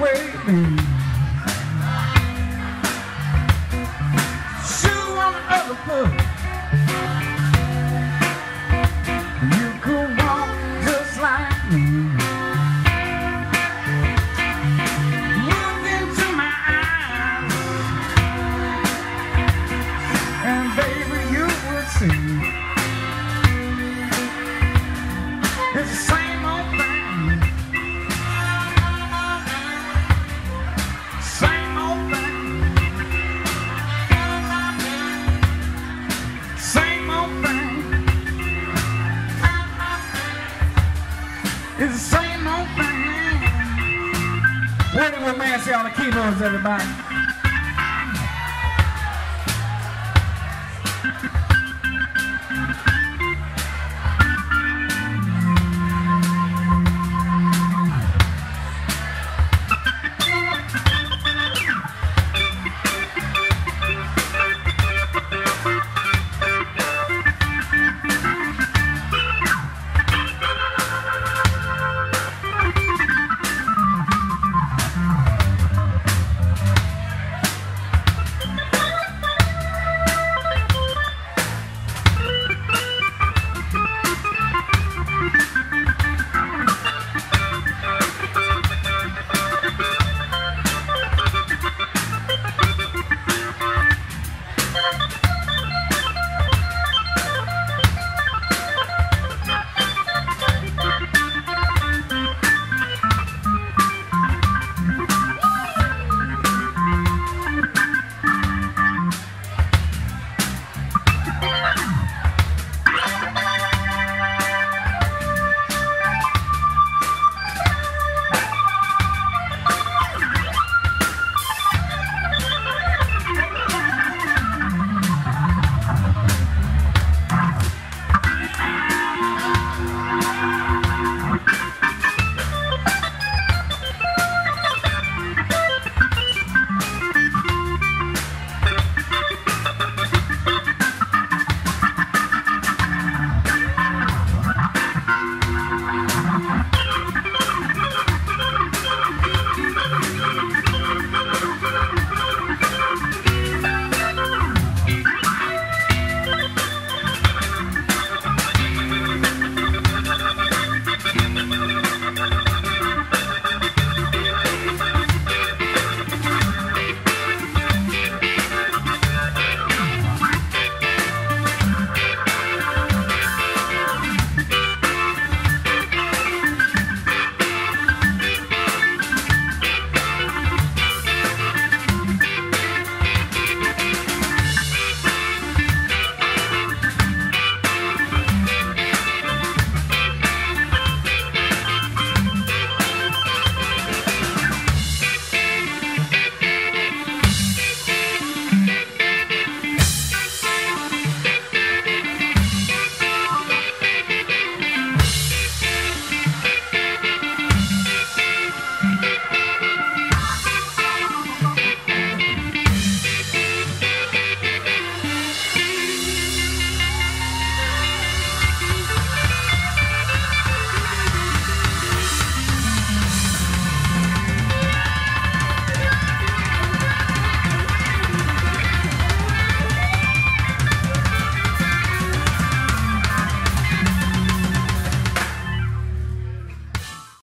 waiting. Shoe on the other foot. You could walk just like me. Look into my eyes, and baby, you would see it's the same old thing. It's the same old thing. Wait a minute, man, see all the keyboards, everybody.